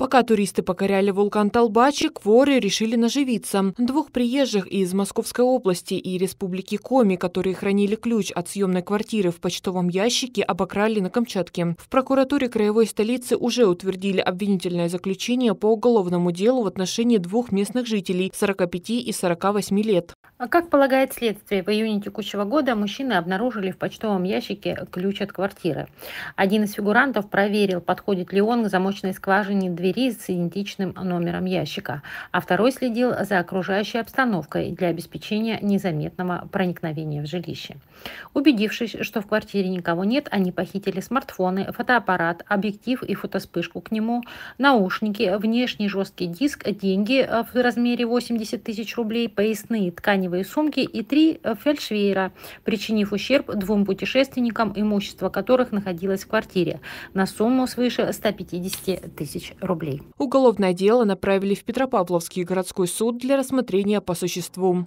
Пока туристы покоряли вулкан Толбачик, воры решили наживиться. Двух приезжих из Московской области и республики Коми, которые хранили ключ от съемной квартиры в почтовом ящике, обокрали на Камчатке. В прокуратуре краевой столицы уже утвердили обвинительное заключение по уголовному делу в отношении двух местных жителей 45 и 48 лет. Как полагает следствие, в июне текущего года мужчины обнаружили в почтовом ящике ключ от квартиры. Один из фигурантов проверил, подходит ли он к замочной скважине двери с идентичным номером ящика, а второй следил за окружающей обстановкой для обеспечения незаметного проникновения в жилище. Убедившись, что в квартире никого нет, они похитили смартфоны, фотоаппарат, объектив и фотоспышку к нему, наушники, внешний жесткий диск, деньги в размере 80 тысяч рублей, поясные ткани, сумки и 3 фельдшвейера, причинив ущерб 2 путешественникам, имущество которых находилось в квартире, на сумму свыше 150 тысяч рублей. Уголовное дело направили в Петропавловский городской суд для рассмотрения по существу.